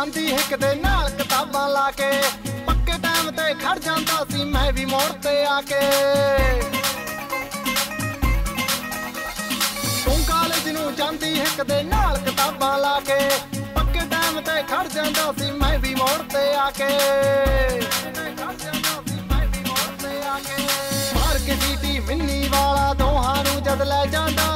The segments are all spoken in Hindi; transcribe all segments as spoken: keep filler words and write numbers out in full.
ਜਾਂਦੀ ਹਿੱਕ ਦੇ ਨਾਲ ਕਿਤਾਬਾਂ ਲਾ ਕੇ ਪੱਕੇ ਟਾਈਮ ਤੇ ਖੜ ਜਾਂਦਾ ਸੀ ਮੈਂ ਵੀ ਮੋੜ ਤੇ ਆ ਕੇ। ਤੂੰ ਕਾਲਜ ਨੂੰ ਜਾਂਦੀ ਹਿੱਕ ਦੇ ਨਾਲ ਕਿਤਾਬਾਂ ਲਾ ਕੇ ਪੱਕੇ ਟਾਈਮ ਤੇ ਖੜ ਜਾਂਦਾ ਸੀ ਮੈਂ ਵੀ ਮੋੜ ਤੇ ਆ ਕੇ। ਮਾਰ ਕੇ ਸੀਟੀ ਮਿੰਨੀ ਵਾਲਾ ਦੋਹਾਂ ਨੂੰ ਜਦ ਲੈ ਜਾਂਦਾ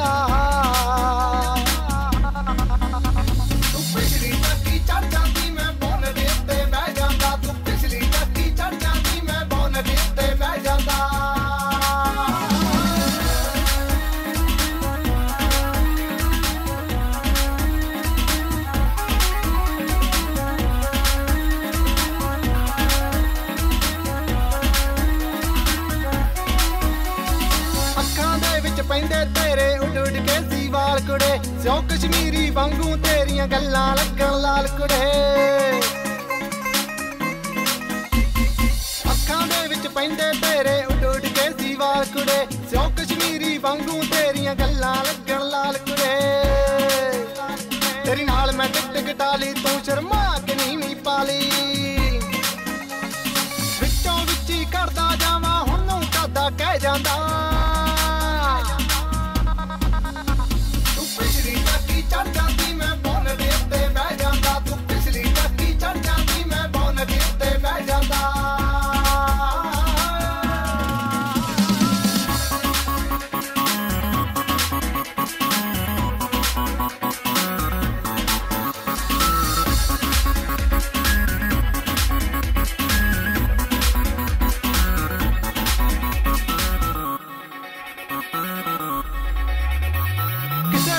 तेरे उड़ उड़ के सीवाल कुड़े स्यो कश्मीरी वांगू तेरिया गल्लां लगन लाल कुड़े। अखां दे विच पैंदे तेरे उड़ उड़ के सीवाल कुड़े स्यो कश्मीरी वांगू तेरिया गल्लां लगन लाल कुड़े। तेरी नाल मैं टिक टिक टाली तू शर्मा के नहीं नी पाली विचों विच ही करदा जावां हुनों करदा कह जांदा।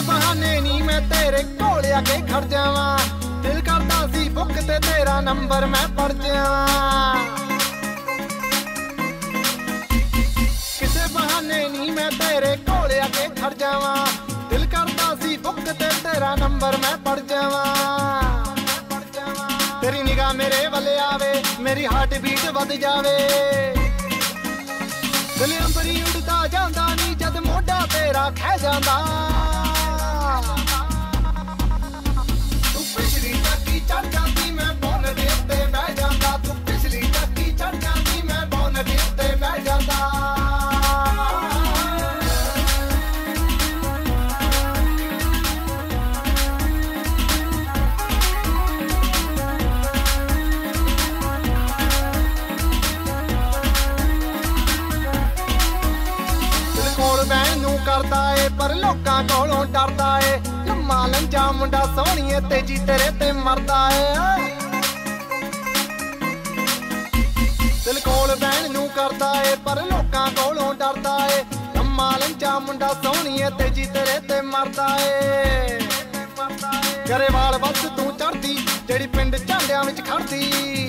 बहाने नी मैं तेरे कोल आके खड़ जावा दिल करदा सी बुक ते तेरा नंबर मैं पढ़ जावा। किसे बहाने नी मैं तेरे कोल आके खड़ जावा दिल करदा सी बुक ते तेरा नंबर मैं पढ़ जावा। तेरी निगाह मेरे वाले आवे मेरी हार्ट बीट वध जावे दिल अंबरी उड़दा जांदा नी जद मोढ़ा तेरा खह जांदा। करदा है पर लोकां कोलों डरदा है लम्मा लंजा मुंडा सोहणीए तेजी तेरे ते मरदा है। दिल कोल बैण नूं करदा है पर लोकां कोलों डरदा है लम्मा लंजा मुंडा सोहणीए तेजी तेरे ते मरदा है। घरेवाल बस तू चढ़दी जेड़ी पिंड झांडियां विच खड़दी